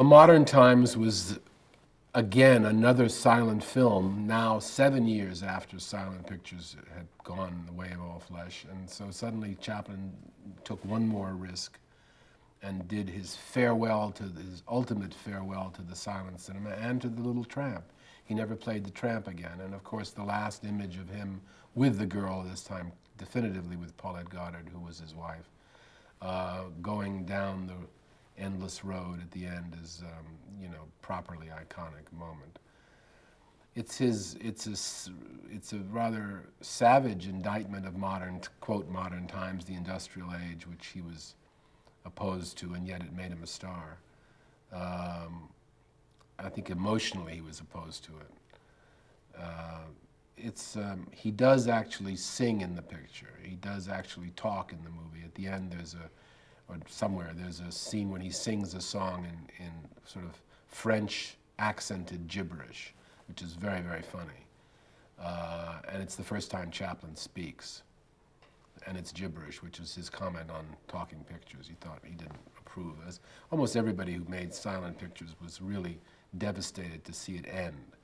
Well, Modern Times was, again, another silent film, now 7 years after silent pictures had gone the way of all flesh. And so suddenly Chaplin took one more risk and did his farewell to his ultimate farewell to the silent cinema and to The Little Tramp. He never played The Tramp again. And of course, the last image of him with the girl, this time definitively with Paulette Goddard, who was his wife, going down the endless road at the end is, you know, properly iconic moment. It's a rather savage indictment of modern, quote, modern times, the industrial age, which he was opposed to, and yet it made him a star. I think emotionally he was opposed to it. He does actually sing in the picture. He does actually talk in the movie. At the end, there's or somewhere, there's a scene when he sings a song in sort of French accented gibberish, which is very, very funny. And it's the first time Chaplin speaks. And it's gibberish, which is his comment on talking pictures. He thought he didn't approve. As almost everybody who made silent pictures was really devastated to see it end.